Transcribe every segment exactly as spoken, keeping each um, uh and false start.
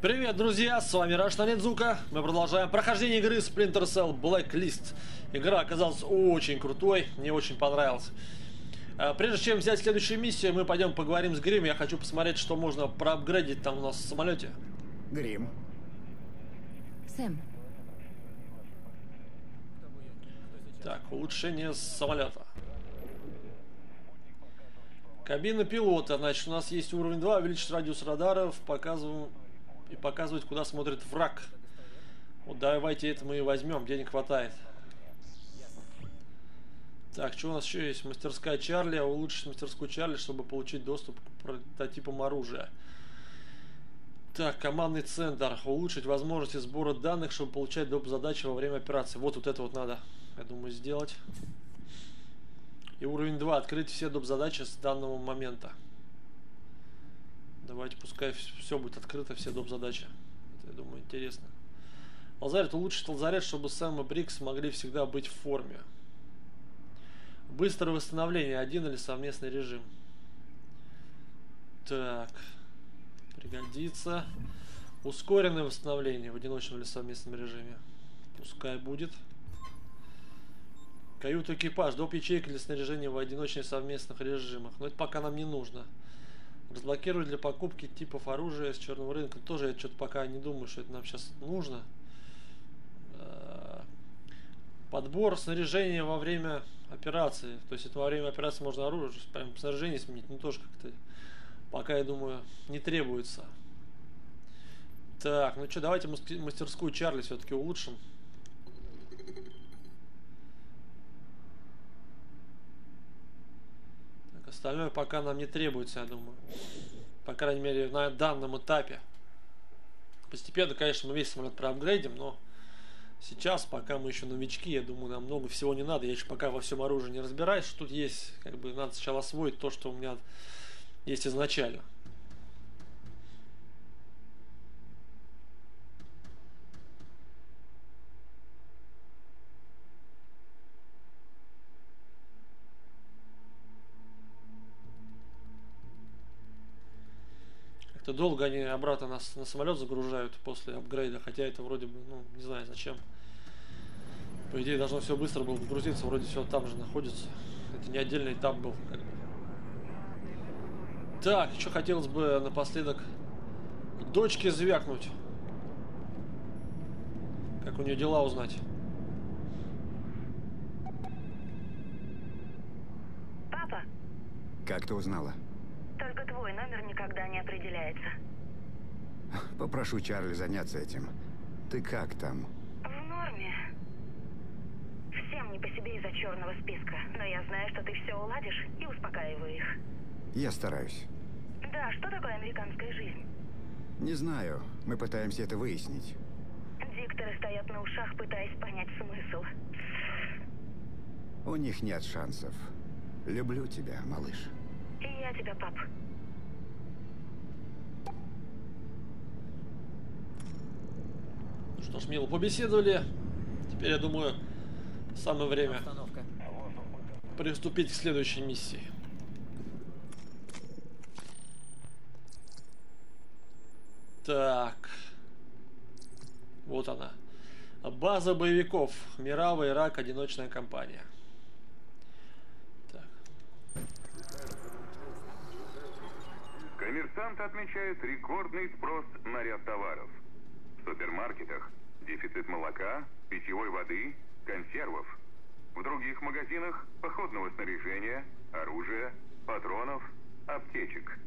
Привет, друзья, с вами Раш на ONIZUKA. Мы продолжаем прохождение игры Splinter Cell Blacklist. Игра оказалась очень крутой, мне очень понравилась. Прежде чем взять следующую миссию, мы пойдем поговорим с Грим. Я хочу посмотреть, что можно проапгрейдить там у нас в самолете. Грим. Сэм. Так, улучшение самолета. Кабина пилота. Значит, у нас есть уровень два, увеличить радиус радаров, показываем... И показывать, куда смотрит враг. Вот давайте это мы и возьмем, денег хватает. Так, что у нас еще есть? Мастерская Чарли. Улучшить мастерскую Чарли, чтобы получить доступ к прототипам оружия. Так, командный центр. Улучшить возможности сбора данных, чтобы получать доп. Задачи во время операции. Вот, вот это вот надо, я думаю, сделать. И уровень два. Открыть все доп. Задачи с данного момента. Давайте, пускай все будет открыто, все доп. Задачи. Это, я думаю, интересно. Лазарет. Улучшить лазарет, чтобы Сэм и Брикс могли всегда быть в форме. Быстрое восстановление. Один или совместный режим. Так. Пригодится. Ускоренное восстановление в одиночном или совместном режиме. Пускай будет. Каюта экипаж. Доп. Ячейка для снаряжения в одиночных и совместных режимах. Но это пока нам не нужно. Разблокировать для покупки типов оружия с черного рынка. Тоже я что-то пока не думаю, что это нам сейчас нужно. Подбор снаряжения во время операции. То есть это во время операции можно оружие, прям снаряжение сменить. Ну тоже как-то пока, я думаю, не требуется. Так, ну что, давайте мастерскую Чарли все-таки улучшим. Остальное пока нам не требуется, я думаю. По крайней мере, на данном этапе. Постепенно, конечно, мы весь самолет проапгрейдим, но сейчас, пока мы еще новички, я думаю, нам много всего не надо. Я еще пока во всем оружии не разбираюсь. Тут есть, как бы, надо сначала освоить то, что у меня есть изначально. Долго они обратно нас на самолет загружают после апгрейда, хотя это вроде бы, ну, не знаю зачем. По идее, должно все быстро было загрузиться, вроде все там же находится. Это не отдельный этап был, как бы. Так, что хотелось бы напоследок дочке звякнуть. Как у нее дела узнать. Папа! Как ты узнала? Только твой номер никогда не определяется. Попрошу Чарли заняться этим. Ты как там? В норме. Всем не по себе из-за черного списка. Но я знаю, что ты все уладишь, и успокаиваю их. Я стараюсь. Да, что такое американская жизнь? Не знаю. Мы пытаемся это выяснить. Дикторы стоят на ушах, пытаясь понять смысл. У них нет шансов. Люблю тебя, малыш. И я тебя, пап. Ну что ж, мило побеседовали. Теперь, я думаю, самое время Остановка. Приступить к следующей миссии. Так. Вот она. База боевиков. Мирава, Ирак, одиночная компания. Коммерсант отмечает рекордный спрос на ряд товаров. В супермаркетах дефицит молока, питьевой воды, консервов. В других магазинах походного снаряжения, оружия, патронов, аптечек.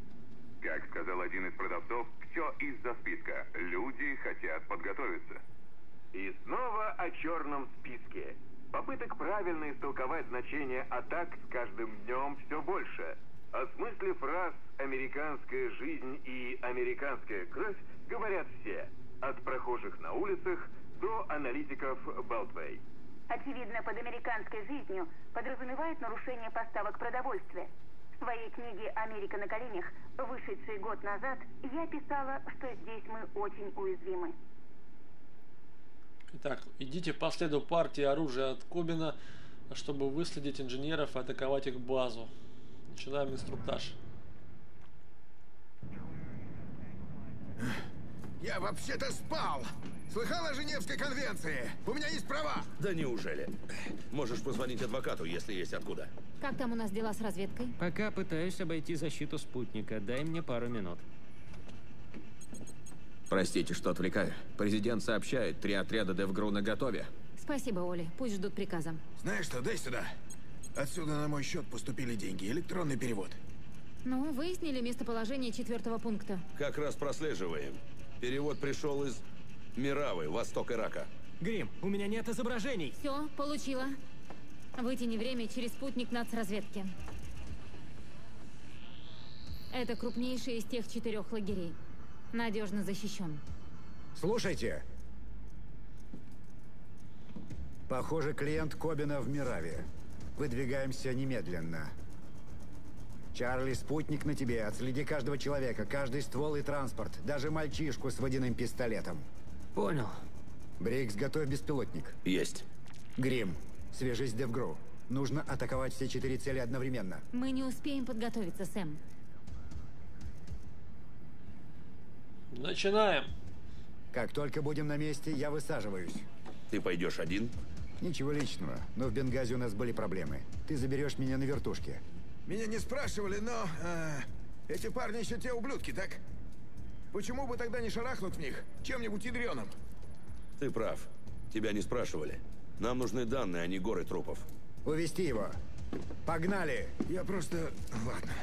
Как сказал один из продавцов, все из-за списка. Люди хотят подготовиться. И снова о черном списке. Попыток правильно истолковать значение атак с каждым днем все больше. О смысле фраз «американская жизнь» и «американская кровь» говорят все. От прохожих на улицах до аналитиков Beltway. Очевидно, под американской жизнью подразумевает нарушение поставок продовольствия. В своей книге «Америка на коленях», вышедшей год назад, я писала, что здесь мы очень уязвимы. Итак, идите по следу партии оружия от Кобина, чтобы выследить инженеров и атаковать их базу. Начинаем инструктаж. Я вообще-то спал. Слыхал о Женевской конвенции? У меня есть права. Да неужели? Можешь позвонить адвокату, если есть откуда. Как там у нас дела с разведкой? Пока пытаюсь обойти защиту спутника. Дай мне пару минут. Простите, что отвлекаю. Президент сообщает, три отряда Девгру наготове. Спасибо, Оли. Пусть ждут приказа. Знаешь что, дай сюда. Отсюда на мой счет поступили деньги. Электронный перевод. Ну, выяснили местоположение четвертого пункта. Как раз прослеживаем. Перевод пришел из Миравы, восток Ирака. Грим, у меня нет изображений. Все, получила. Вытяни время через спутник нацразведки. Это крупнейший из тех четырех лагерей. Надежно защищен. Слушайте. Похоже, клиент Кобина в Мираве. Выдвигаемся немедленно. Чарли, спутник на тебе. Отследи каждого человека, каждый ствол и транспорт. Даже мальчишку с водяным пистолетом. Понял. Брикс, готовь беспилотник. Есть. Грим, свяжись с Девгру. Нужно атаковать все четыре цели одновременно. Мы не успеем подготовиться, Сэм. Начинаем. Как только будем на месте, я высаживаюсь. Ты пойдешь один? Ничего личного, но в Бенгази у нас были проблемы. Ты заберешь меня на вертушке. Меня не спрашивали, но... Э, эти парни еще те ублюдки, так? Почему бы тогда не шарахнуть в них чем-нибудь ядреным? Ты прав. Тебя не спрашивали. Нам нужны данные, а не горы трупов. Увести его. Погнали! Я просто... Ладно.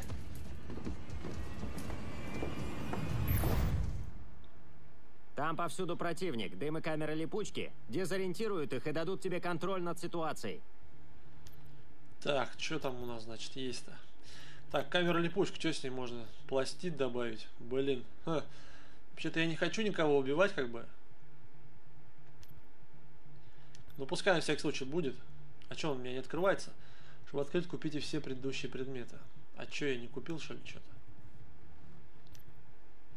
Там повсюду противник, дым и камеры липучки. Дезориентируют их и дадут тебе контроль над ситуацией. Так, что там у нас, значит, есть-то? Так, камера липучка, что с ней можно? Пластид добавить? Блин. Вообще-то я не хочу никого убивать, как бы. Ну, пускай на всякий случай будет. А что, он у меня не открывается? Чтобы открыть, купите все предыдущие предметы. А что, я не купил, что ли, что-то?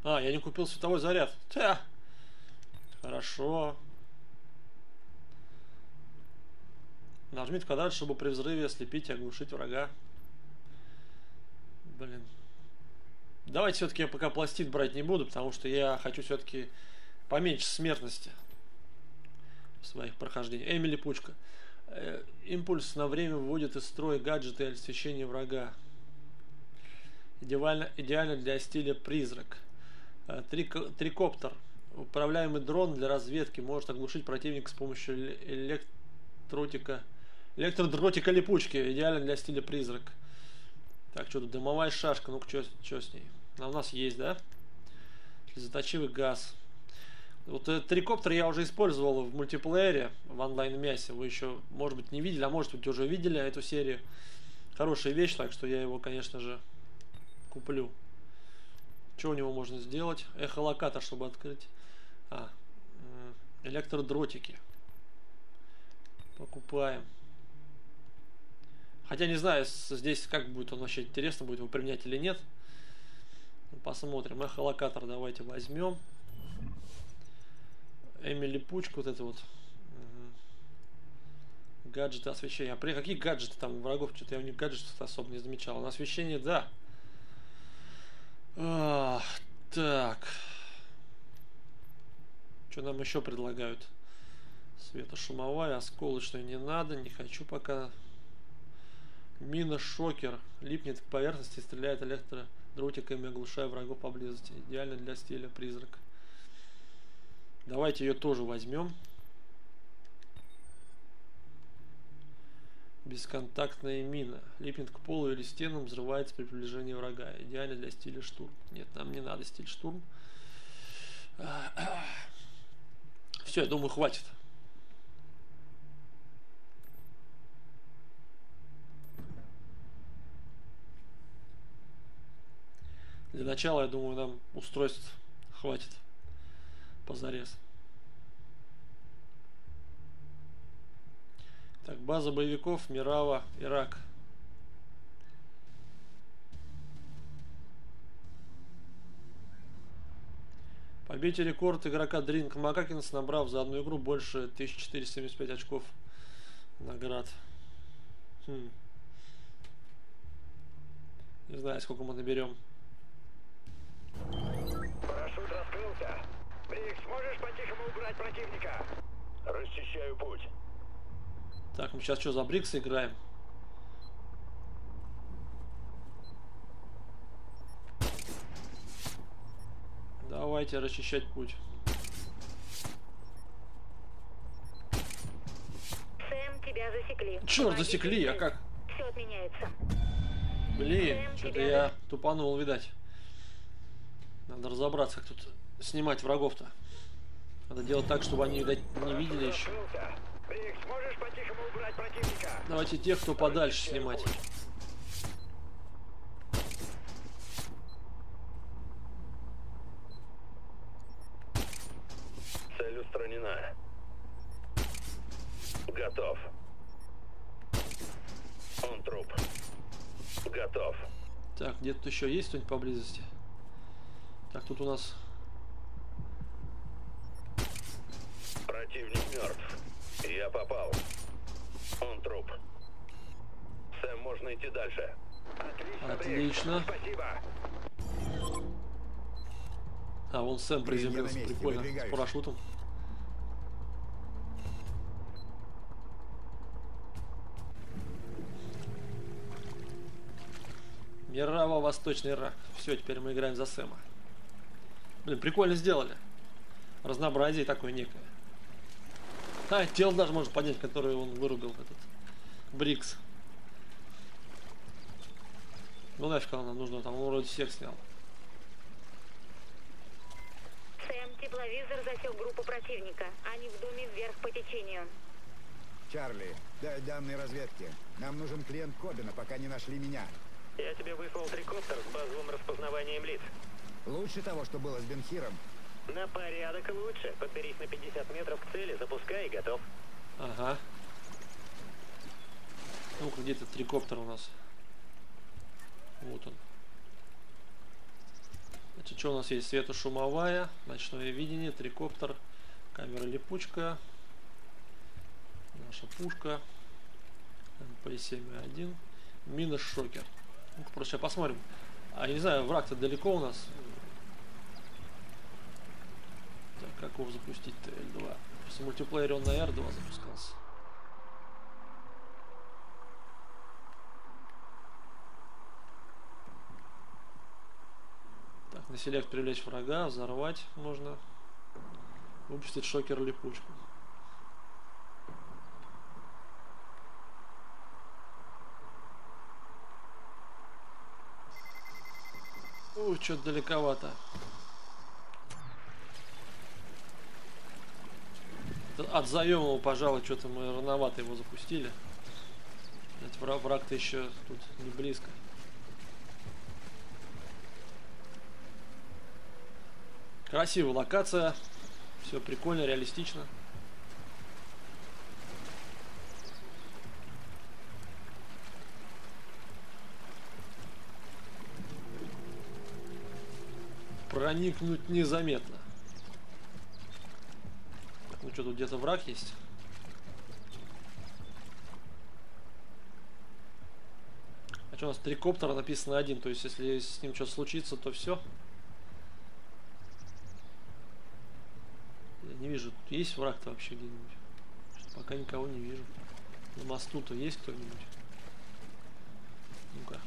А, я не купил световой заряд. Та. Хорошо. Нажмите квадрат, чтобы при взрыве ослепить и оглушить врага. Блин. Давайте все-таки я пока пластид брать не буду, потому что я хочу все-таки поменьше смертности в своих прохождениях. Эмили Пучка. Э, импульс на время выводит из строя гаджеты и освещение врага. Идеально, идеально для стиля призрак. Э, трик, трикоптер. Управляемый дрон для разведки может оглушить противника с помощью электро... Тротика. Электродротика липучки. Идеально для стиля призрак. Так, что тут? Дымовая шашка. Ну-ка, что с ней? Она у нас есть, да? Слезоточивый газ. Вот этот трикоптер я уже использовал в мультиплеере, в онлайн-мясе. Вы еще, может быть, не видели, а может быть, уже видели эту серию. Хорошая вещь, так что я его, конечно же, куплю. Что у него можно сделать? Эхолокатор, чтобы открыть. А, электродротики. Покупаем. Хотя не знаю, здесь как будет он вообще, интересно будет его применять или нет. Посмотрим. Эхолокатор давайте возьмем. Эмили Пучку, вот это вот. Угу. Гаджеты освещения. А при какие гаджеты там у врагов? Что-то я у них гаджетов-то особо не замечал. На освещение, да. Ах, так. Что нам еще предлагают? Светошумовая, осколочная не надо, не хочу пока. Мина-шокер. Липнет к поверхности, стреляет электродротиками, оглушая врагов поблизости. Идеально для стиля призрак. Давайте ее тоже возьмем. Бесконтактная мина. Липнет к полу или стенам, взрывается при приближении врага. Идеально для стиля штурм. Нет, нам не надо стиль штурм. Все, я думаю, хватит. Для начала, я думаю, нам устройств хватит позарез. Так, база боевиков, Мирава, Ирак. Побейте рекорд игрока Дринк Макакинс, набрав за одну игру больше тысячи четырёхсот семидесяти пяти очков наград. Хм. Не знаю, сколько мы наберем. Парашют раскрылся. Брикс, можешь по-тихому убрать противника? Расчищаю путь. Так, мы сейчас что, за Брикса играем? Давайте расчищать путь. Сэм, тебя засекли. Черт, засекли, а как? Все отменяется. Блин, что-то я тупанул, видать. Надо разобраться, как тут снимать врагов-то. Надо делать так, чтобы они, видать, не видели еще. Брикс, можешь по-тихому убрать противника? Давайте тех, кто подальше, снимать. Цель устранена. Готов. Он труп. Готов. Так, где-то еще есть кто-нибудь поблизости? Так, тут у нас... Противник мертв. Я попал. Он труп. Сэм, можно идти дальше. Отлично. Отлично. Спасибо. А, вон Сэм приземлился. Прикольно. С парашютом. Мирава, Восточный Ирак. Все, теперь мы играем за Сэма. Блин, прикольно сделали. Разнообразие такое некое. А, тело даже можно поднять, которое он вырубил, этот Брикс. Ну нафиг нам нужно, там он вроде всех снял. Сэм, тепловизор засек группу противника. Они в доме вверх по течению. Чарли, дай данные разведки. Нам нужен клиент Кобина, пока не нашли меня. Я тебе выслал трикоптер с базовым распознаванием лиц. Лучше того, что было с Бенхиром. На порядок лучше. Подберись на пятьдесят метров к цели, запускай и готов. Ага. Ну-ка, где-то трикоптер у нас. Вот он. Значит, что у нас есть? Светошумовая, ночное видение, трикоптер, камера-липучка, наша пушка, эм пэ семь один, мина-шокер. Ну-ка, просто сейчас посмотрим. А я не знаю, враг-то далеко у нас. Так, как его запустить-то? эль два. В мультиплеере он на эр два запускался. Так, на селект привлечь врага, взорвать можно. Выпустить шокер-липучку. Ух, что-то далековато. Отзовем его, пожалуй, что-то мы рановато его запустили. Враг-то еще тут не близко. Красивая локация. Все прикольно, реалистично. Проникнуть незаметно. Ну что, тут где-то враг есть? А что у нас трикоптер написано один, то есть если с ним что-то случится, то все. Я не вижу, есть враг-то вообще где-нибудь? Пока никого не вижу. На мосту-то есть кто-нибудь? Ну-ка.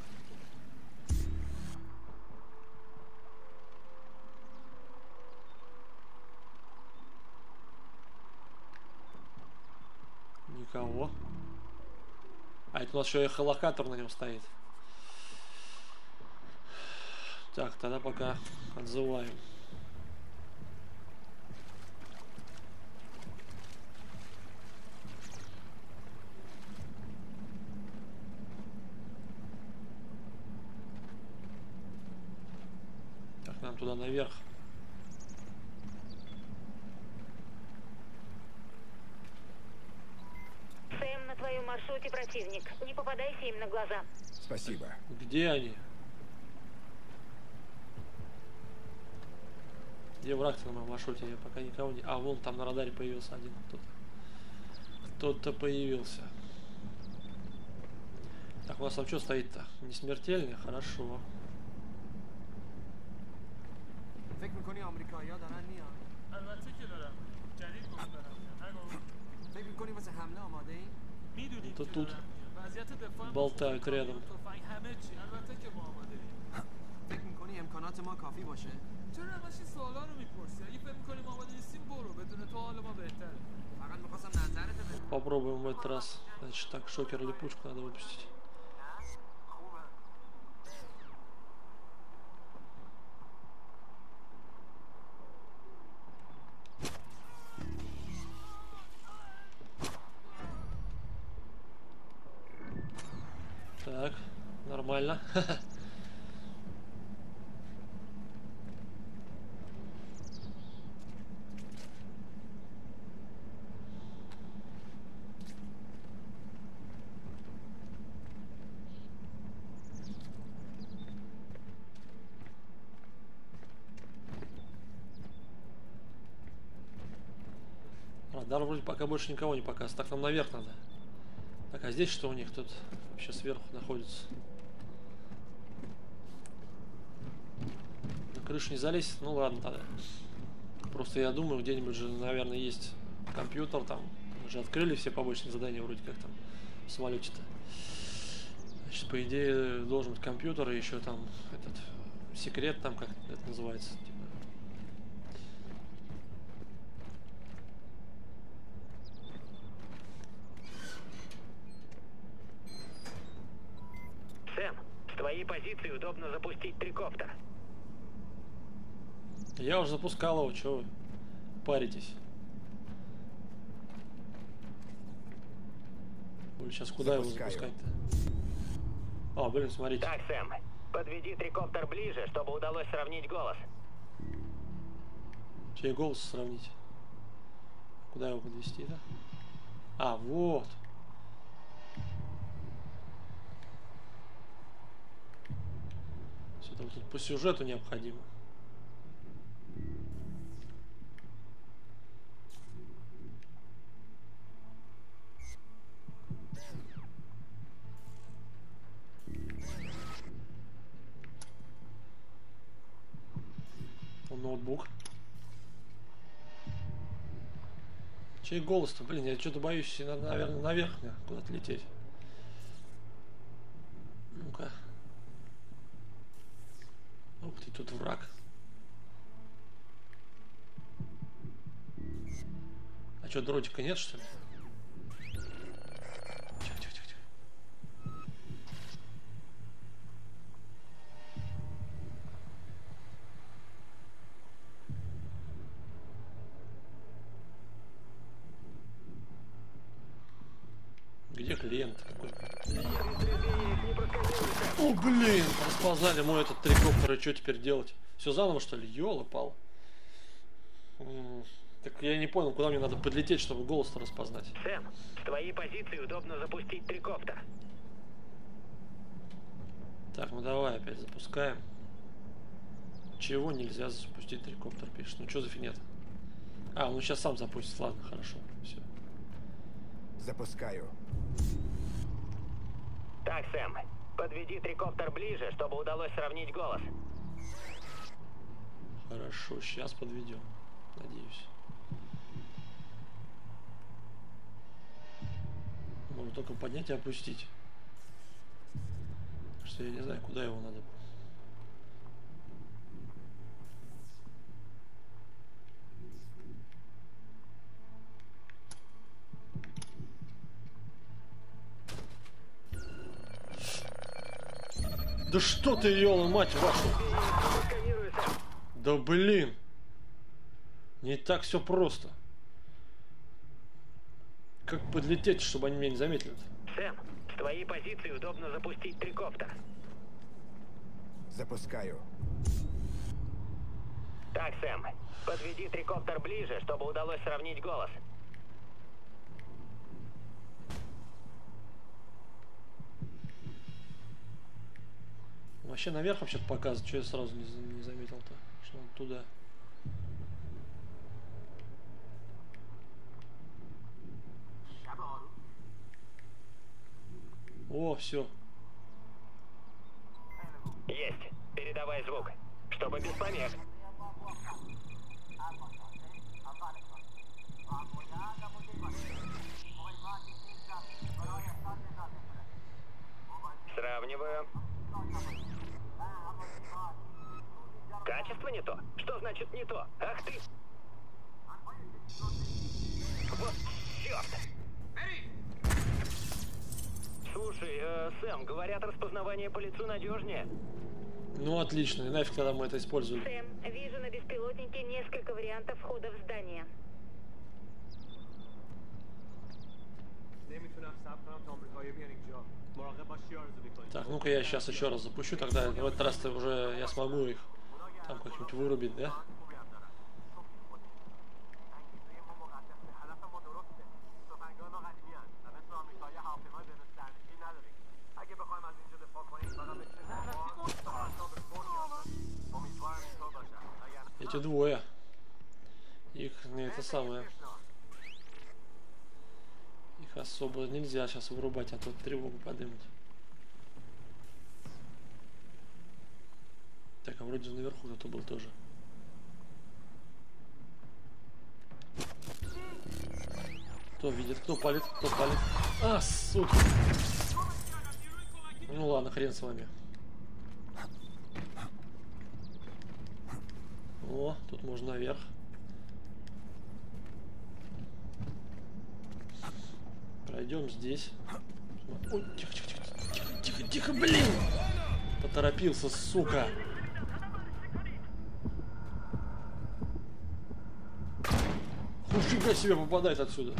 Никого. А это у нас еще эхолокатор на нем стоит. Так, тогда пока отзываем. Так, нам туда наверх. Маршруте противник. Не попадайся им на глаза. Спасибо. Где они? Где враг-то на моем маршруте? Я пока никого не... А, вон там на радаре появился один кто-то. Кто-то появился. Так, у нас там что стоит-то? Не смертельный? Хорошо. Это тут болтают рядом. Попробуем в этот раз. Значит, так, шокер липучку надо выпустить. Так, нормально. Радар вроде пока больше никого не показывает. Так, нам наверх надо. Так, а здесь что у них тут вообще сверху находится? На крышу не залезть? Ну ладно тогда. Просто я думаю, где-нибудь же, наверное, есть компьютер там. Мы же открыли все побочные задания вроде как там в самолете-то. Значит, по идее, должен быть компьютер и еще там этот секрет там, как это называется. Позиции удобно запустить трикоптер. Я уже запускал его, чего вы паритесь? Блин, сейчас куда запускаю. Его запускать-то? А, блин, смотрите. Так, Сэм, подведи трикоптер ближе, чтобы удалось сравнить голос. Чей голос сравнить? Куда его подвести, да? А, вот. Там тут по сюжету необходимо. Он ноутбук. Чей голос-то? Блин, я что-то боюсь. Надо, наверное, наверх куда-то лететь. Ну-ка. Ух ты, тут враг. А что, дротика нет, что ли? Тихо, тихо, тихо, тихо. Где клиент? Какой? О, блин, расползали мой этот трикоптер, и что теперь делать? Все заново, что ли? Ёлы-пал. Так я не понял, куда мне надо подлететь, чтобы голос-то распознать. Сэм, с твоей позиции удобно запустить трикоптер. Так, ну давай опять запускаем. Чего нельзя запустить трикоптер, пишет. Ну что за фигня-то? А, он сейчас сам запустит. Ладно, хорошо, все. Запускаю. Так, Сэм, подведи трикоптер ближе, чтобы удалось сравнить голос. Хорошо, сейчас подведем, надеюсь. Можно только поднять и опустить. Потому что я не знаю, куда его надо. Да что ты, ёла, мать вашу! Да блин! Не так все просто. Как подлететь, чтобы они меня не заметили? Сэм, с твоей позиции удобно запустить трикоптер. Запускаю. Так, Сэм, подведи трикоптер ближе, чтобы удалось сравнить голос. Вообще наверх вообще-то показывает, что я сразу не, не заметил-то, что он туда. О, все. Есть. Передавай звук, чтобы без помех. Сравниваю. Качество не то? Что значит не то? Ах ты! Вот черт! Слушай, э, Сэм, говорят, распознавание по лицу надежнее. Ну отлично, и нафиг тогда мы это используем. Сэм, вижу на беспилотнике несколько вариантов входа в здание. Так, ну-ка я сейчас еще раз запущу, тогда в этот раз уже я смогу их там как-нибудь вырубить, да? Эти двое. Их не это самое. Их особо нельзя сейчас вырубать, а то тревогу подымут. Так, а вроде наверху кто-то был тоже. Кто видит, кто палит, кто палит. А, сука! Ну ладно, хрен с вами. О, тут можно наверх. Пройдем здесь. Ой, тихо, тихо, тихо, тихо, тихо, тихо, блин! Поторопился, сука. Нифига себе попадает отсюда.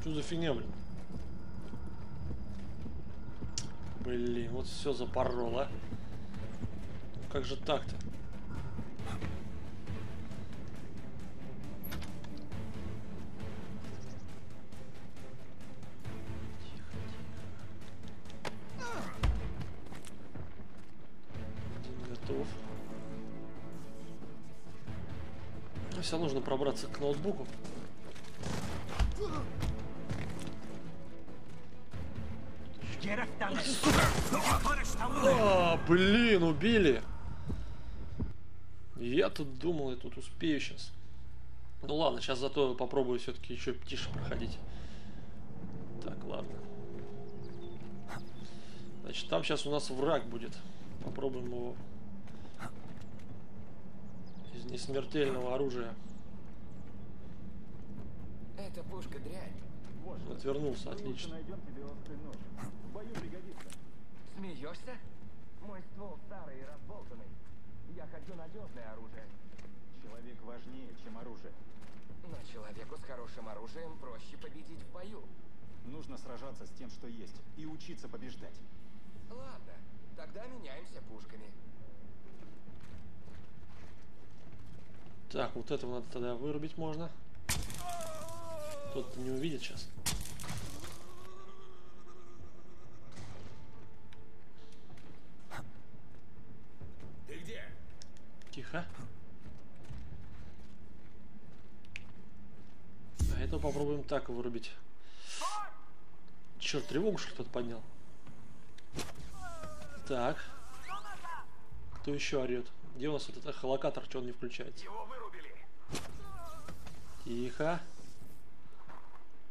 Что за фигня, блин? Блин, вот все запороло. Как же так-то? Все нужно пробраться к ноутбуку. А, блин, убили. Я тут думал, я тут успею сейчас. Ну ладно, сейчас зато попробую все-таки еще тише проходить. Так, ладно. Значит, там сейчас у нас враг будет. Попробуем его. Из несмертельного оружия. Эта пушка дрянь. Отвернулся, отлично. Смеешься? Мой ствол старый и разболтанный. Я хочу надежное оружие. Человек важнее, чем оружие. Но человеку с хорошим оружием проще победить в бою. Нужно сражаться с тем, что есть, и учиться побеждать. Ладно, тогда меняемся пушками. Так, вот этого надо тогда вырубить можно. Кто-то не увидит сейчас. Ты где? Тихо. А этого попробуем так вырубить. Черт, тревогу что кто-то поднял. Так. Кто еще орет? Где у нас вот этот эхолокатор, что он не включается? Его вырубили. Тихо.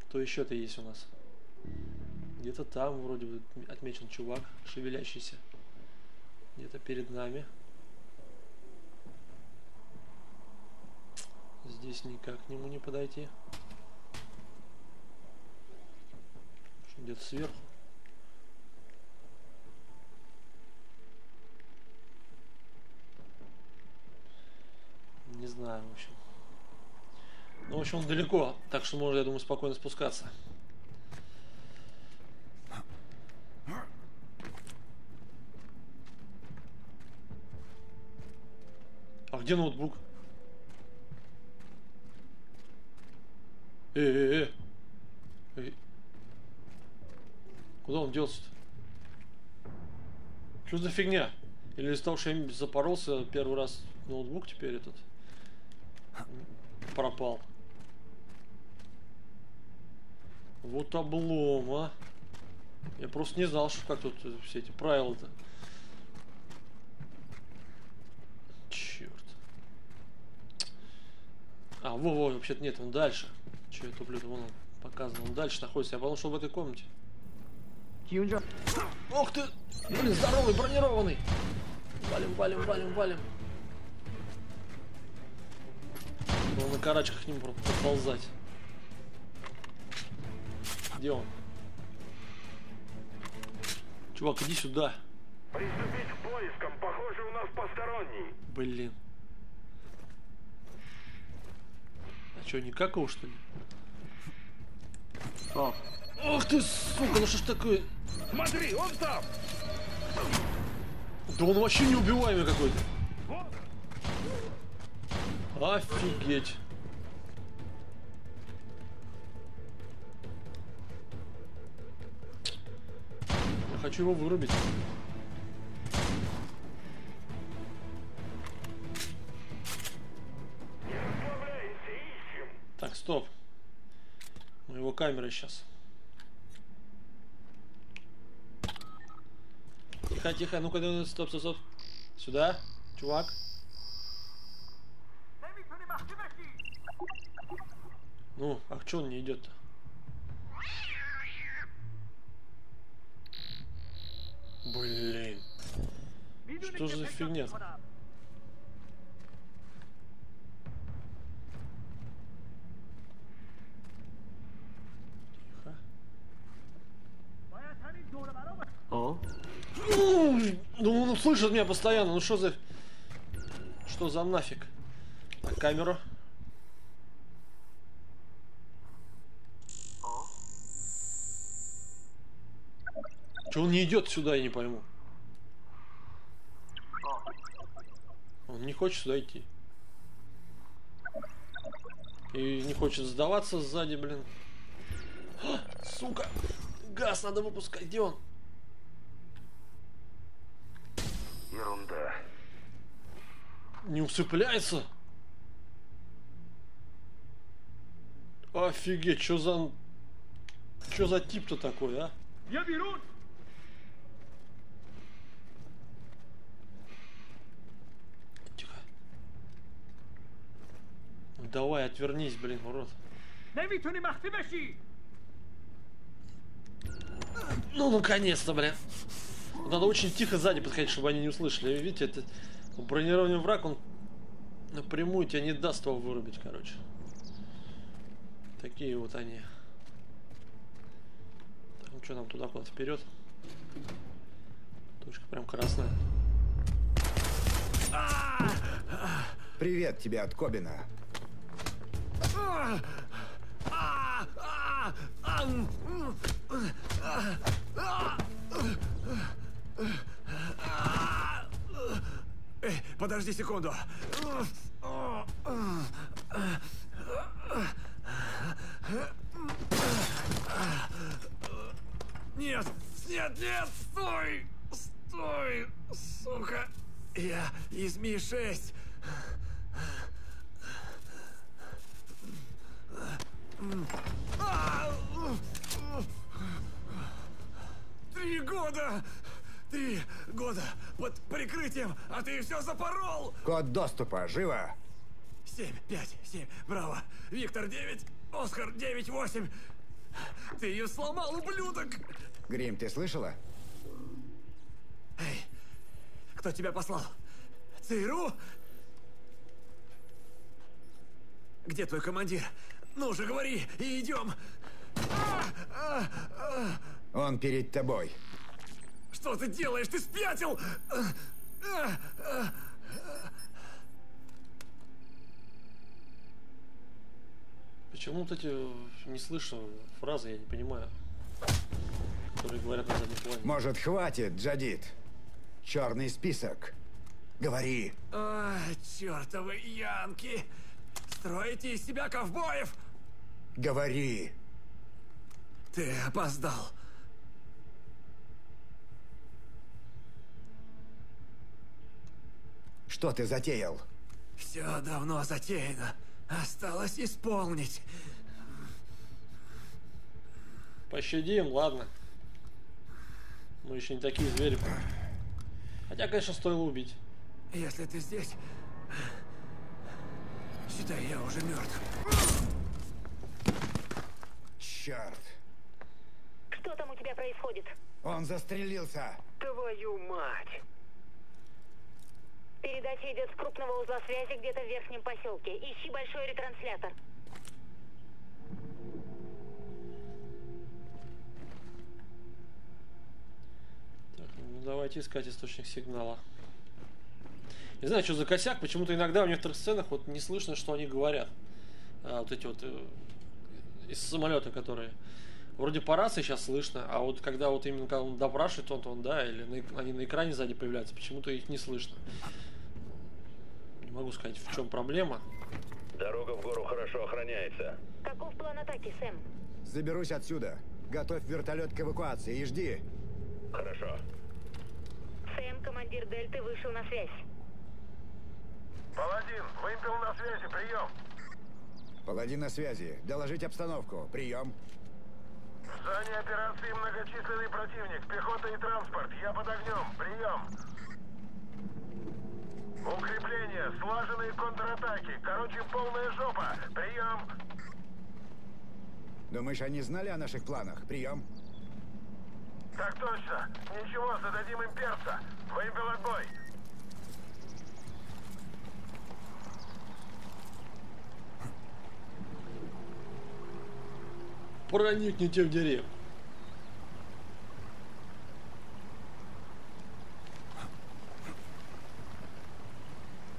Кто еще-то есть у нас? Где-то там вроде бы отмечен чувак, шевелящийся. Где-то перед нами. Здесь никак к нему не подойти. Где-то сверху. Не знаю, в общем. Ну, в общем, он далеко, так что можно, я думаю, спокойно спускаться. А где ноутбук? Э-э-э. Э. Куда он делся-то? Что за фигня? Или из-за того, что я запоролся первый раз ноутбук, теперь этот... пропал. Вот облом, а. Я просто не знал, что как тут все эти правила-то. Черт. А, во-во, вообще-то нет, он дальше. Че я туплю, вон он показан. Он дальше находится. Я подумал, что он в этой комнате. Ох ты! Блин, здоровый, бронированный! Валим, валим, валим, валим. Было на карачках к ним подползать. Где он? Чувак, иди сюда. Приступить к поискам. Похоже, у нас посторонний. Блин. А что, не какого, что ли? Что? Ох ты, сука, ну что ж такое? Смотри, он там! Да он вообще неубиваемый какой-то. Офигеть. Я хочу его вырубить. Так, стоп. У него камера сейчас. Тихо, тихо, ну-ка, стоп, стоп, стоп. Сюда, чувак. Ну, а к чему он не идет-то? Блин. Что же за фигня? О. Ну, он слышит меня постоянно. Ну что за, что за нафиг? Так, камеру. О. Че он не идет сюда, я не пойму. Он не хочет сюда идти. И не хочет сдаваться сзади, блин. А, сука, газ надо выпускать. Где он? Ерунда. Не усыпляется? Офигеть, что за... Что за тип-то такой, а? Я беру! Тихо. Ну, давай, отвернись, блин, урод. Ну, наконец-то, блин. Надо очень тихо сзади подходить, чтобы они не услышали. Видите, этот бронированный враг, он напрямую тебя не даст его вырубить, короче. Такие вот они. Так, ну что, нам туда куда-то вперед. Точка прям красная. Привет тебе от Кобина. Эй, подожди секунду. Нет, нет, нет, стой, стой, сука, я из Ми шесть. Три года, три года под прикрытием, а ты все запорол. Код доступа, живо. семь, пять, семь, браво. Виктор девять, Оскар девять, восемь. Ты ее сломал, ублюдок! Грим, ты слышала? Эй, кто тебя послал? ЦРУ? Где твой командир? Ну же, говори, и идем. Он перед тобой. Что ты делаешь? Ты спятил! Почему вот эти не слышу фразы, я не понимаю, которые говорят на заднем плане. Может, хватит, Джадид? Черный список. Говори. А, чертовы янки! Строите из себя ковбоев! Говори. Ты опоздал. Что ты затеял? Все давно затеяно. Осталось исполнить. Пощадим, ладно. Мы еще не такие звери. Хотя, конечно, стоило убить. Если ты здесь, Считай, я уже мертв. Черт. Что там у тебя происходит? Он застрелился. Твою мать. Передача идет с крупного узла связи где-то в верхнем поселке. Ищи большой ретранслятор. Так, ну давайте искать источник сигнала. Не знаю, что за косяк, почему-то иногда в некоторых сценах вот не слышно, что они говорят. А, вот эти вот э, из самолета, которые вроде по рации сейчас слышно, а вот когда вот именно когда он допрашивает, он, он да, или на, они на экране сзади появляются, почему-то их не слышно. Не могу сказать, в чем проблема. Дорога в гору хорошо охраняется. Каков план атаки, Сэм? Заберусь отсюда. Готовь вертолет к эвакуации и жди. Хорошо. Сэм, командир Дельты, вышел на связь. Паладин, вымпел на связи, прием. Паладин на связи. Доложить обстановку. Прием. В зоне операции многочисленный противник. Пехота и транспорт. Я под огнем. Прием. Укрепление. Слаженные контратаки. Короче, полная жопа. Прием. Думаешь, они знали о наших планах? Прием. Так точно. Ничего, зададим им перца. Вымпел отбой. Проникните в деревню.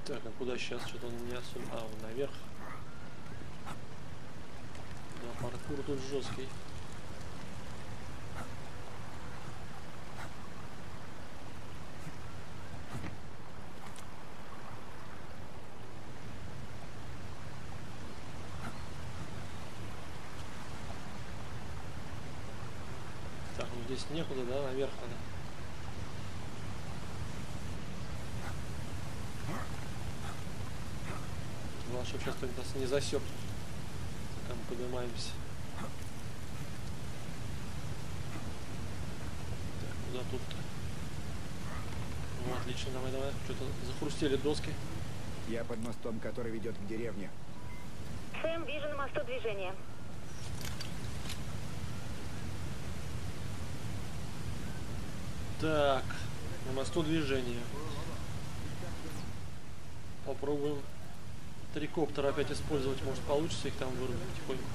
Так, а куда сейчас? Что-то он не особо... А, он наверх. Да, паркур тут жесткий. Здесь некуда, да, наверх надо. Главное, чтобы сейчас кто-нибудь нас не засек, пока мы поднимаемся. Так, куда тут-то? Ну, отлично, давай, давай. Что-то захрустели доски. Я под мостом, который ведет к деревне. Сэм, вижу на мосту движение. Так, на мосту движение. Попробуем трикоптер опять использовать. Может, получится их там вырубить потихоньку.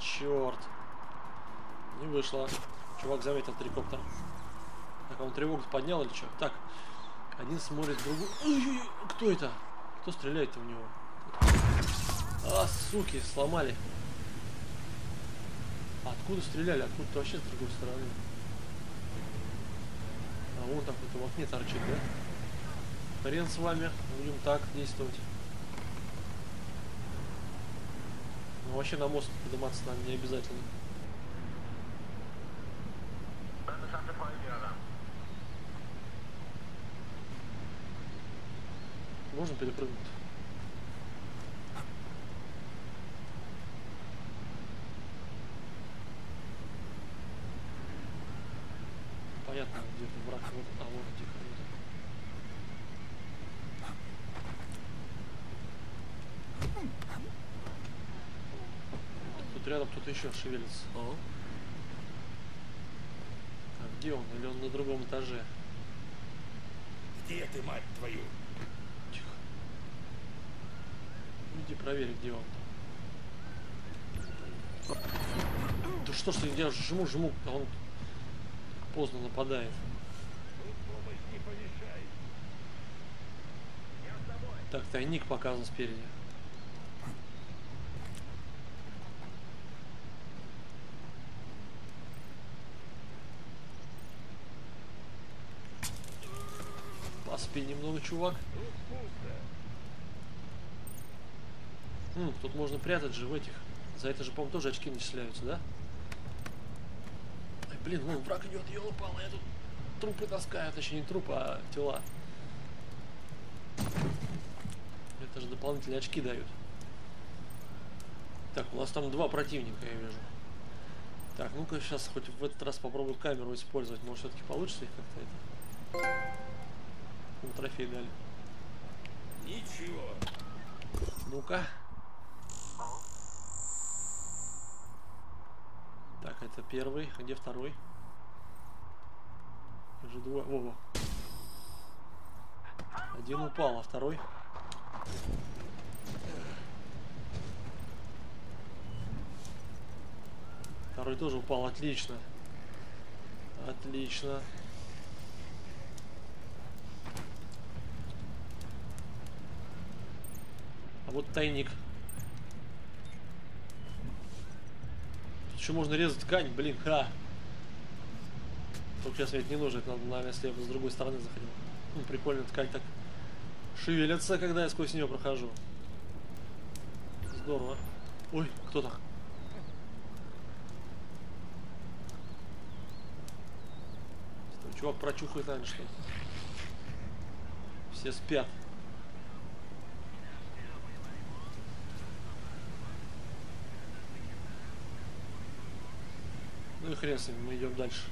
Черт. Не вышло. Чувак заметил трикоптер. Так, он тревогу поднял или что? Так. Один смотрит другу. Ой-ой-ой, кто это? Кто стреляет-то в него? А, суки, сломали. Откуда стреляли? Откуда-то вообще с другой стороны. А вон там кто-то в окне торчит, да? Хрен с вами. Будем так действовать. Ну, вообще на мост подниматься нам не обязательно. Можно перепрыгнуть? Понятно, где-то враг, вот, а вот где кто-то. Тут рядом кто-то еще шевелится. О. А где он? Или он на другом этаже? Где ты, мать твою? Иди проверь, где он. Да что ж ты, я жму, жму, а он поздно нападает. Так, тайник показан спереди. Поспи немного, чувак. Хм, тут можно прятать же в этих. За это же, по-моему, тоже очки начисляются, да? Ай, блин, вон враг идет, елы-палы, я тут трупы таскаю, точнее не трупы, а тела. Это же дополнительные очки дают. Так, у нас там два противника, я вижу. Так, ну-ка сейчас хоть в этот раз попробую камеру использовать. Может, все-таки получится их как-то это. Ну, трофей дали. Ничего. Ну-ка. Так, это первый. А где второй? Уже двое. Во-во. Один упал, а второй. Второй тоже упал. Отлично. Отлично. А вот тайник. Еще можно резать ткань, блин, ха. Только сейчас ведь не нужно, это надо, наверное, если я бы с другой стороны заходил. Ну, прикольно, ткань так шевелится, когда я сквозь нее прохожу. Здорово. Ой, кто так? Чувак прочухает, наверное, что-то. Все спят. Ну и хрен с ним, мы идем дальше.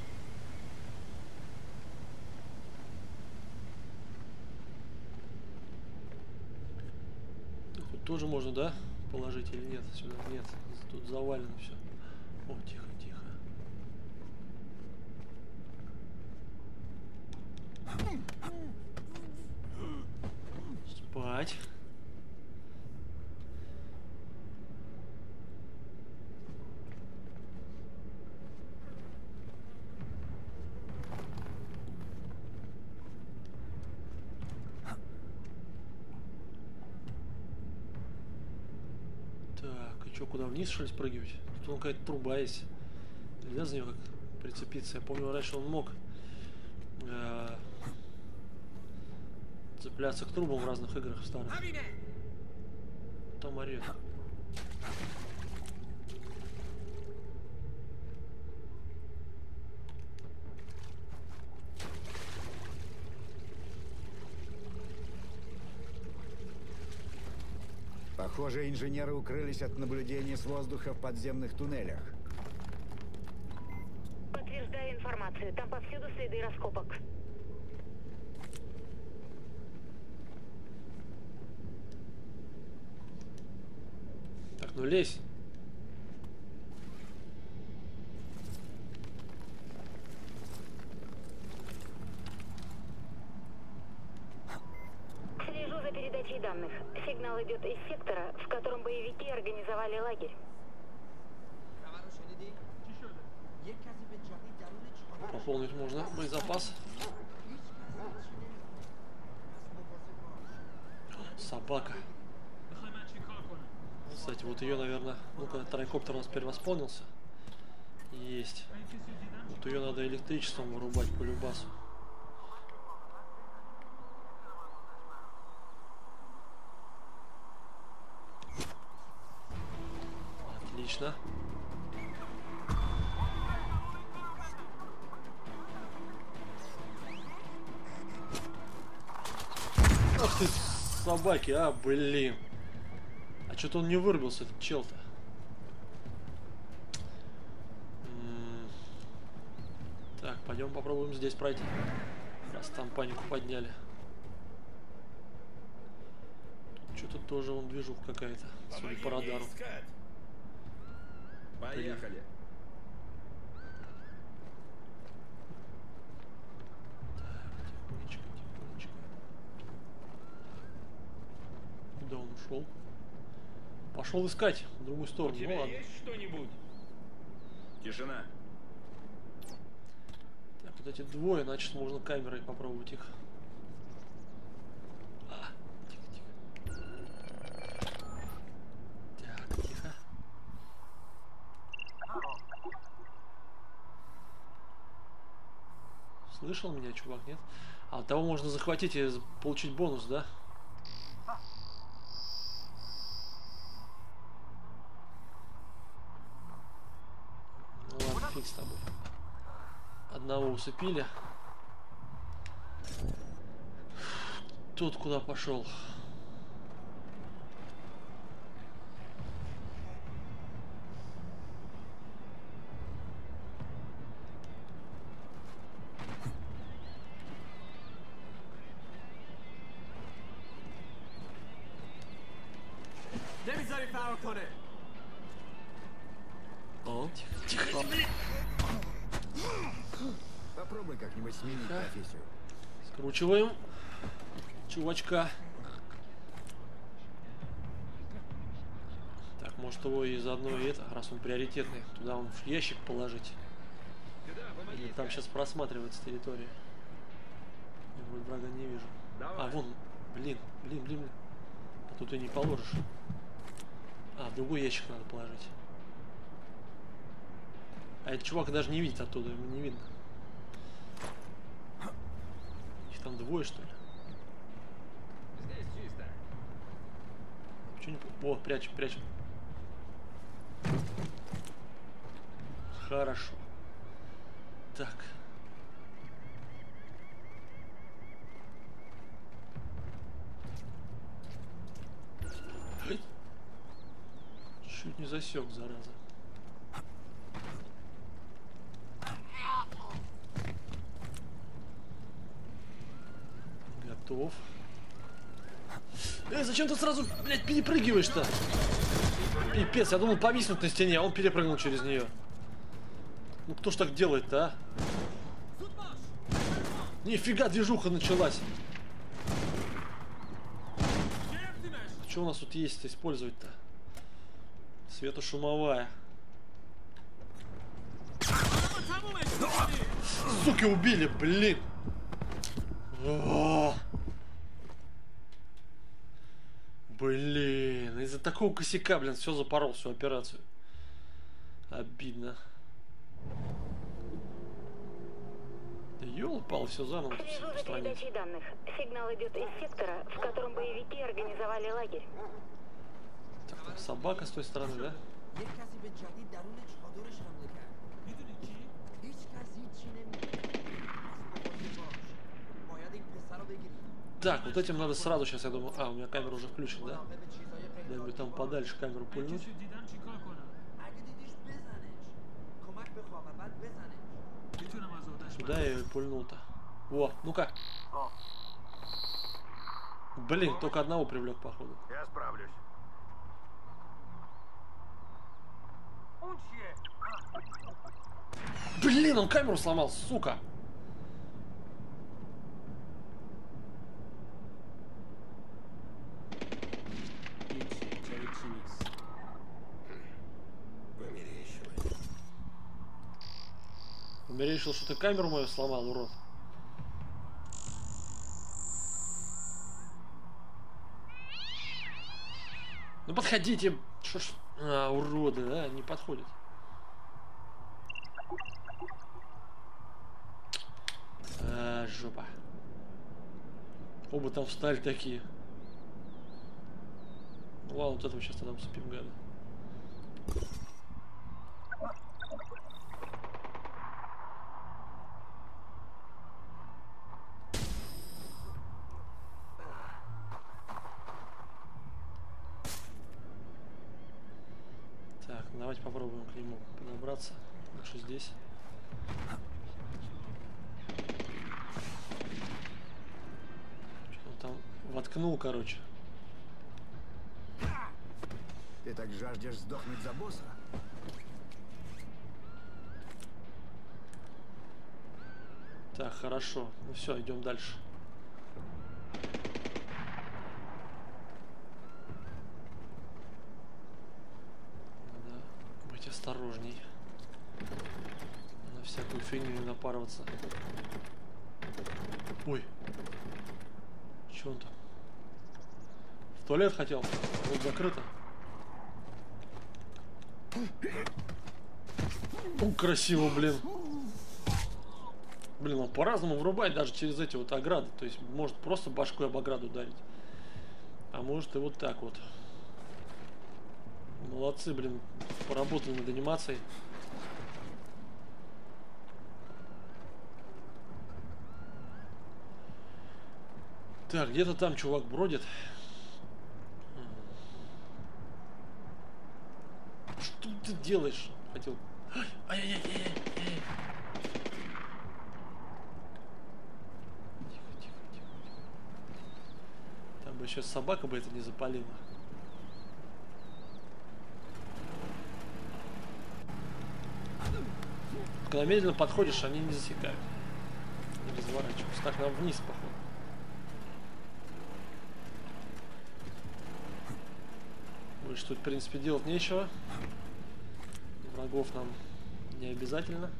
Тут тоже можно, да, положить или нет? Сюда нет, тут завалено все. О, тихо, тихо. Спать. Куда вниз, что ли, спрыгивать? Тут он какая-то труба есть. Нельзя за нее как прицепиться. Я помню, раньше он мог э, цепляться к трубам в разных играх старых. Там орет. Похоже, инженеры укрылись от наблюдения с воздуха в подземных туннелях. Подтверждаю информацию. Там повсюду следы раскопок. Так, ну лезь. Данных. Сигнал идет из сектора, в котором боевики организовали лагерь. Пополнить можно боезапас. Собака. Кстати, вот ее, наверное, ну-ка, трайкоптер у нас перевосполнился. Есть. Вот ее надо электричеством вырубать по любасу. Отлично. Ах ты, собаки, а, блин. А что-то он не вырубился, этот чел-то. Так, пойдем попробуем здесь пройти. Раз там панику подняли. Что-то тоже он движух какая-то, судя по радару. Поехали. Так, тихонечко, тихонечко. Куда он ушел? Пошел искать в другую сторону. У тебя ну, ладно. Есть что-нибудь? Тишина. Так, вот эти двое, значит, можно камерой попробовать их. Слышал меня, чувак, нет? А от того можно захватить и получить бонус, да? Ну ладно, фиг с тобой. Одного усыпили. Тот куда пошел? Тихо, блядь. Попробуй как-нибудь сменить профессию. Скручиваем чувачка. Так, может его и заодно и это, раз он приоритетный, туда он в ящик положить. Или там сейчас просматривается территория. Вроде врага не вижу. А, вон, блин, блин, блин, блин. А тут и не положишь. А, в другой ящик надо положить. А этот чувак даже не видит оттуда, ему не видно. Их там двое, что ли? Здесь чисто. Чё не... О, прячем, прячем. Хорошо. Так. Чуть не засек, зараза. Готов. Эй, зачем ты сразу, блядь, перепрыгиваешь-то? Пипец, я думал повиснуть на стене, а он перепрыгнул через нее. Ну кто ж так делает-то, а? Нифига, движуха началась. Что у нас тут есть использовать-то? Светошумовая. Суки, убили, блин. О! Блин, из-за такого косяка, блин, все запорол, всю операцию. Обидно. Да ёлопал, все заново. Тревожу передачи данных. Сигнал идет из сектора, в котором боевики организовали лагерь. Так, там собака с той стороны, да? Так, вот этим надо сразу сейчас, я думаю... А, у меня камера уже включена, да? Дай мне там подальше камеру пульнуть. Сюда я ее пульнул-то. Во, ну-ка. Блин, только одного привлек, походу. Я справлюсь. Блин, он камеру сломал, сука. Я решил, что ты камеру мою сломал, урод. Ну подходите, что ж, а, уроды, да, не подходят. А, жопа. Оба там встали такие. Ну ладно, вот этого сейчас тогда усыпим, гады. Давайте попробуем к нему подобраться. Лучше здесь. Что он там воткнул, короче. Ты так жаждешь сдохнуть за босса? Так, хорошо. Ну все, идем дальше. Осторожней. На всякую фигню не напарываться. Ой. Че он там? В туалет хотел? Вот закрыто. Ну, красиво, блин. Блин, он по-разному врубает даже через эти вот ограды. То есть может просто башкой об ограду ударить. А может и вот так вот. Молодцы, блин, поработали над анимацией. Так, где-то там чувак бродит. Что ты делаешь? Хотел... Ай-яй-яй-яй-яй. Тихо-тихо-тихо. Там бы еще собака бы это не запалила. Когда медленно подходишь, они не засекают. Не разворачиваются. Так, нам вниз, походу. Больше тут, в принципе, делать нечего. Врагов нам не обязательно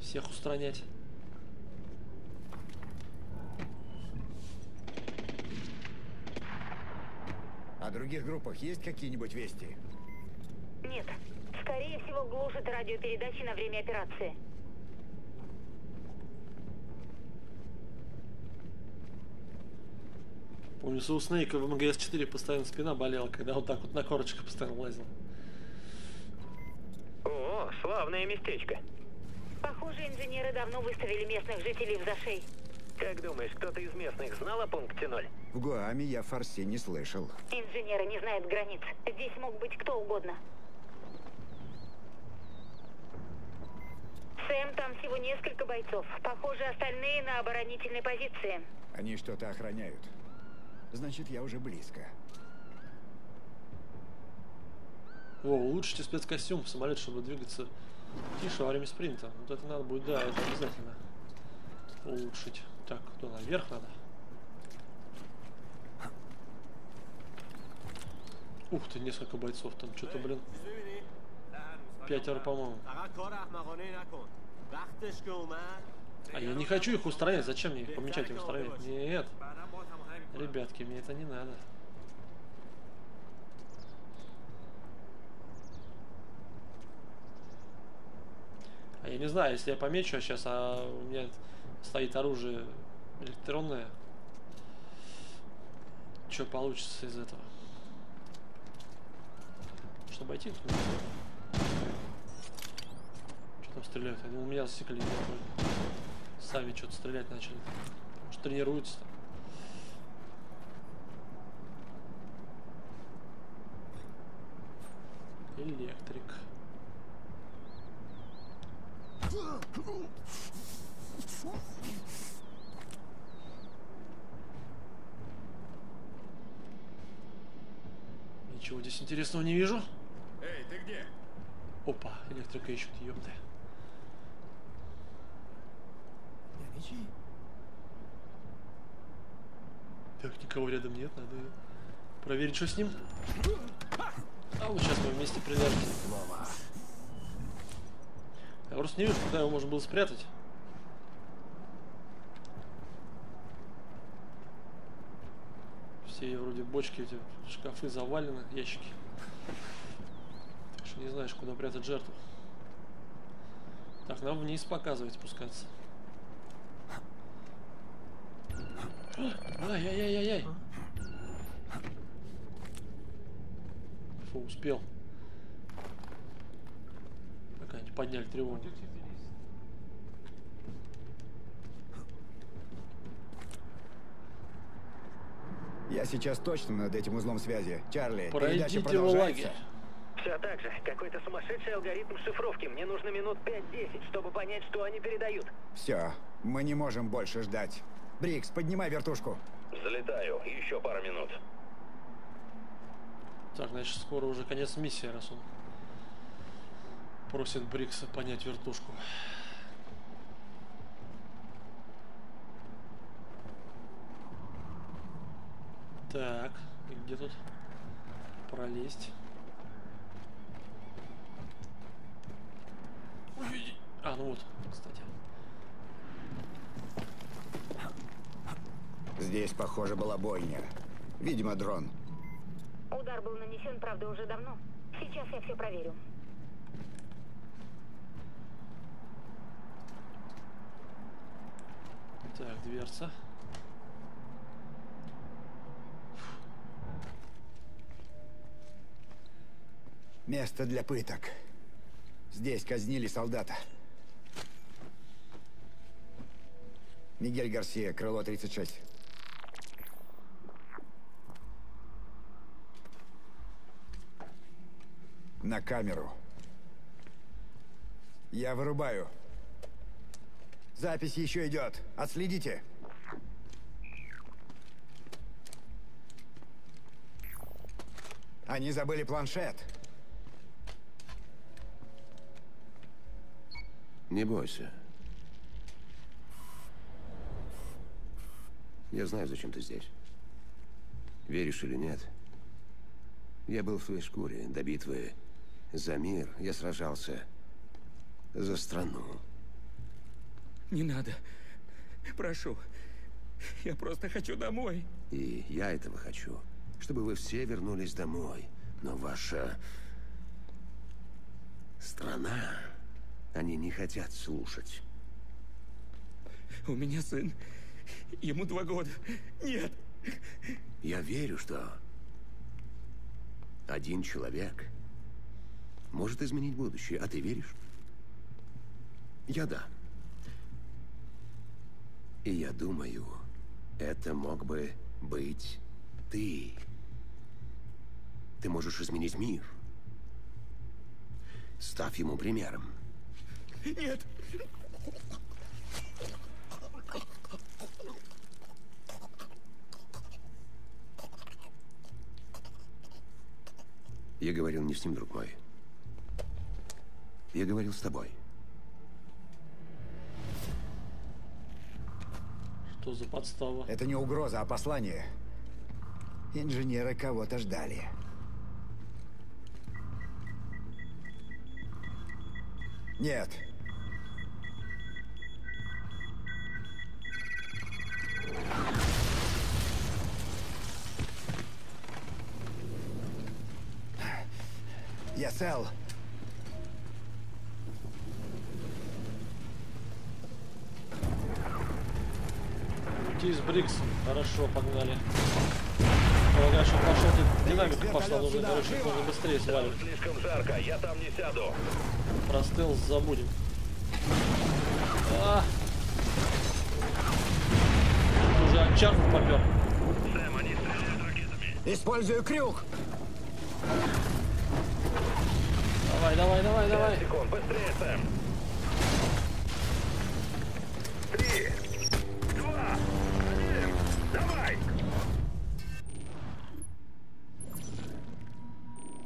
всех устранять. О других группах есть какие-нибудь вести? Нет. Скорее всего, глушат радиопередачи на время операции. Помню, у Снейка в эм гэ эс четыре постоянно спина болела, когда вот так вот на корочках постоянно лазил. О, славное местечко. Похоже, инженеры давно выставили местных жителей в зашей. Как думаешь, кто-то из местных знал о пункте ноль? В Гуаме я фарси не слышал. Инженеры не знают границ. Здесь мог быть кто угодно. Сэм, там всего несколько бойцов. Похоже, остальные на оборонительной позиции. Они что-то охраняют. Значит, я уже близко. О, улучшите спецкостюм в самолет, чтобы двигаться тише во время спринта. Вот это надо будет, да, это обязательно улучшить. Так, кто наверх надо? Ух ты, несколько бойцов там, что-то, блин. Пятеро, по-моему. А я не хочу их устранять. Зачем мне их помечать и устранять? Нет. Ребятки, мне это не надо. А я не знаю, если я помечу, а сейчас а у меня стоит оружие электронное. Что получится из этого? Чтобы обойти их? Что там стреляют? Они у меня засекли. Сами что-то стрелять начали. Может, тренируются там. Электрик. Ничего здесь интересного не вижу. Эй, ты где? Опа, электрика ищут, ёпта. Так, никого рядом нет, надо проверить, что с ним. А вот сейчас мы вместе приляжем. Я просто не вижу, куда его можно было спрятать. Все вроде бочки, эти шкафы завалены, ящики. Так что не знаешь, куда прятать жертву. Так, нам вниз показывать спускаться. Ай-яй-яй-яй-яй. Фу, успел. Так, они подняли тревогу. Я сейчас точно над этим узлом связи. Чарли, передача продолжается. Все так же. Какой-то сумасшедший алгоритм шифровки. Мне нужно минут пять-десять, чтобы понять, что они передают. Все. Мы не можем больше ждать. Брикс, поднимай вертушку. Залетаю. Еще пару минут. Так, значит, скоро уже конец миссии, раз он просит Брикса понять вертушку. Так, и где тут пролезть? Увидеть. А, ну вот, кстати. Здесь, похоже, была бойня. Видимо, дрон. Удар был нанесен, правда, уже давно. Сейчас я все проверю. Так, дверца. Место для пыток. Здесь казнили солдата. Мигель Гарсия, крыло тридцать шесть. На камеру. Я вырубаю. Запись еще идет. Отследите. Они забыли планшет. Не бойся. Я знаю, зачем ты здесь. Веришь или нет? Я был в твоей шкуре до битвы за мир. Я сражался за страну. Не надо. Прошу. Я просто хочу домой. И я этого хочу. Чтобы вы все вернулись домой. Но ваша страна, они не хотят слушать. У меня сын. Ему два года. Нет. Я верю, что один человек может изменить будущее. А ты веришь? Я да. И я думаю, это мог бы быть ты. Ты можешь изменить мир. Став ему примером. Нет. Я говорил не с ним, друг мой. Я говорил с тобой. Что за подстава? Это не угроза, а послание. Инженеры кого-то ждали. Нет. Я цел. С Бриксом. Хорошо, погнали. Полагаю, что пошел, ты динамика пошла, нужно, короче, нужно быстрее свалить. Слишком жарко, я там не сяду. Про стелс забудем. А! Уже от чарку попер. Сэм, они стреляют ракетами. Использую крюк. Давай, давай, давай, давай. Секунд, быстрее, Сэм. Три. Давай!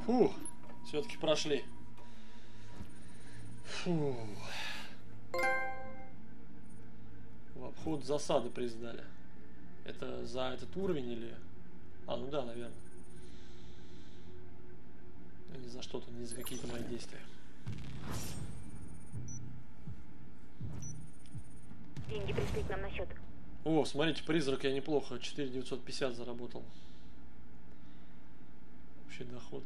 Фу, все-таки прошли. Фу. В обход засады признали. Это за этот уровень или... А, ну да, наверное. Не за что-то, не за какие-то мои действия. Деньги пришли к нам на счет. О, смотрите, призрак я неплохо. четыре тысячи девятьсот пятьдесят заработал. Общий доход.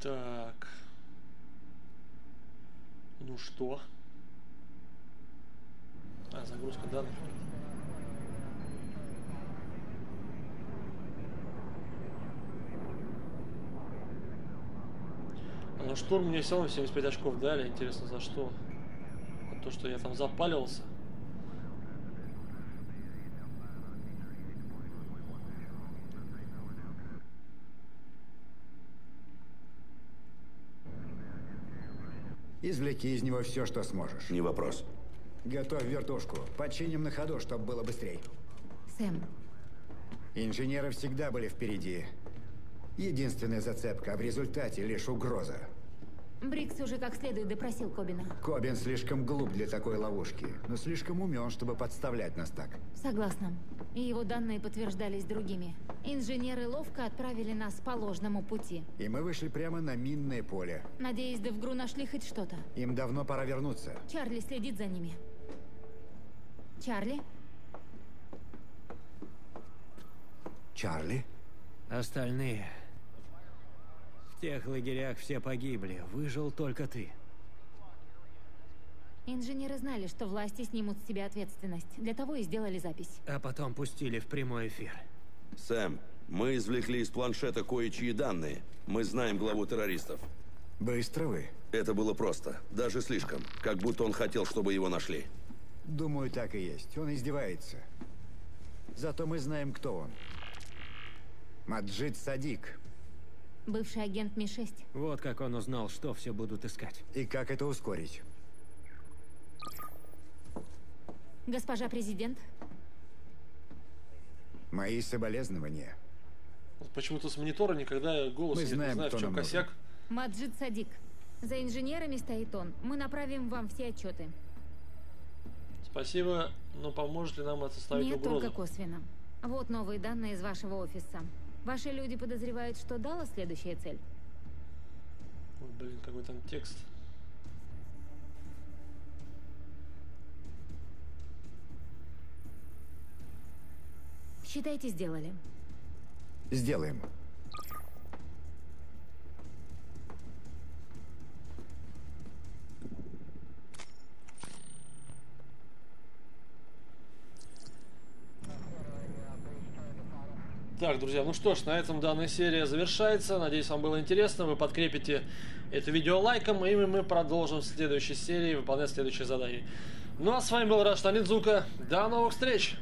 Так. Ну что? А, загрузка данных. Но штурм мне все равно семьдесят пять очков дали. Интересно, за что? Вот то, что я там запаливался. Извлеки из него все, что сможешь. Не вопрос. Готовь вертушку. Починим на ходу, чтобы было быстрее. Сэм. Инженеры всегда были впереди. Единственная зацепка, а в результате лишь угроза. Брикс уже как следует допросил Кобина. Кобин слишком глуп для такой ловушки, но слишком умен, чтобы подставлять нас так. Согласна. И его данные подтверждались другими. Инженеры ловко отправили нас по ложному пути. И мы вышли прямо на минное поле. Надеюсь, Девгру нашли хоть что-то. Им давно пора вернуться. Чарли следит за ними. Чарли? Чарли? Остальные... В тех лагерях все погибли. Выжил только ты. Инженеры знали, что власти снимут с тебя ответственность. Для того и сделали запись. А потом пустили в прямой эфир. Сэм, мы извлекли из планшета кое-чьи данные. Мы знаем главу террористов. Быстро вы. Это было просто. Даже слишком. Как будто он хотел, чтобы его нашли. Думаю, так и есть. Он издевается. Зато мы знаем, кто он. Маджид Садик. Бывший агент Ми шесть. Вот как он узнал, что все будут искать. И как это ускорить? Госпожа президент. Мои соболезнования. Почему-то с монитора никогда голос не знаю, в чем косяк. Маджид Садик. За инженерами стоит он. Мы направим вам все отчеты. Спасибо, но поможет ли нам отставить угрозу? Нет, только косвенно. Вот новые данные из вашего офиса. Ваши люди подозревают, что дала следующая цель. Ой, блин, какой там текст. Считайте, сделали. Сделаем. Так, друзья, ну что ж, на этом данная серия завершается. Надеюсь, вам было интересно. Вы подкрепите это видео лайком, и мы продолжим в следующей серии выполнять следующие задания. Ну а с вами был Онидзука. До новых встреч!